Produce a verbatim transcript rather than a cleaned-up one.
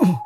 Oh.